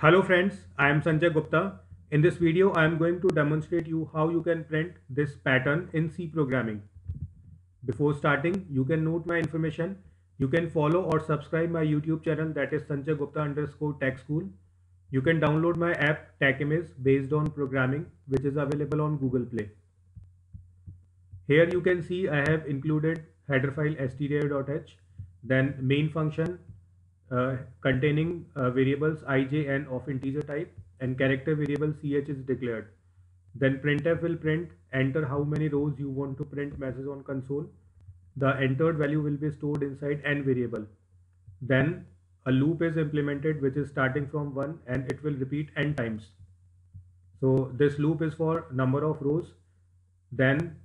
Hello friends, I am Sanjay Gupta. In this video, I am going to demonstrate you how you can print this pattern in C programming. Before starting, you can note my information. You can follow or subscribe my YouTube channel, that is Sanjay Gupta _Tech School. You can download my app Techimus based on programming, which is available on Google Play. Here you can see I have included header file stdio.h, then main function containing variables I, j, n of integer type, and character variable ch is declared. Then printf will print, enter how many rows you want to print message on console. The entered value will be stored inside n variable. Then a loop is implemented, which is starting from 1, and it will repeat n times. So this loop is for number of rows. Then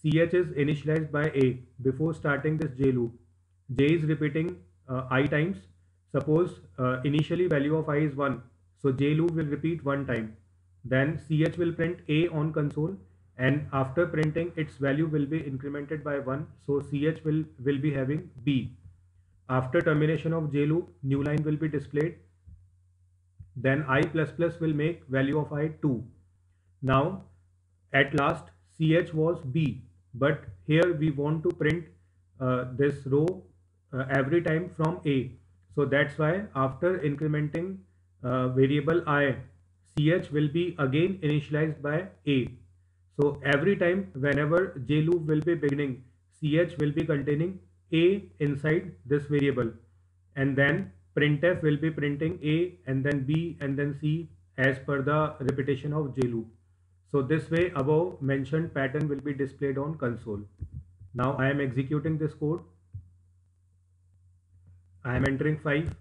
ch is initialized by a before starting this j loop. J is repeating I times. Suppose initially value of I is 1, so j loop will repeat 1 time. Then ch will print a on console, and after printing its value will be incremented by 1, so ch will be having b. After termination of j loop, new line will be displayed. Then I++ will make value of I 2. Now at last ch was b, but here we want to print this row every time from a. So that's why after incrementing variable I, ch will be again initialized by a. So every time whenever j loop will be beginning, ch will be containing a inside this variable, and then printf will be printing a and then b and then c as per the repetition of j loop. So this way above mentioned pattern will be displayed on console. Now I am executing this code. I am entering 5.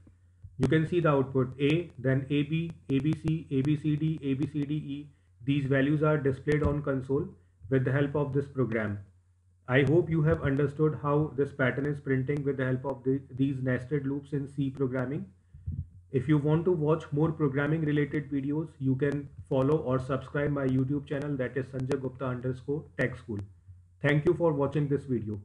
You can see the output A, then AB, ABC, ABCD, ABCDE. These values are displayed on console with the help of this program. I hope you have understood how this pattern is printing with the help of these nested loops in C programming. If you want to watch more programming related videos, you can follow or subscribe my YouTube channel, that is Sanjay Gupta _Tech School. Thank you for watching this video.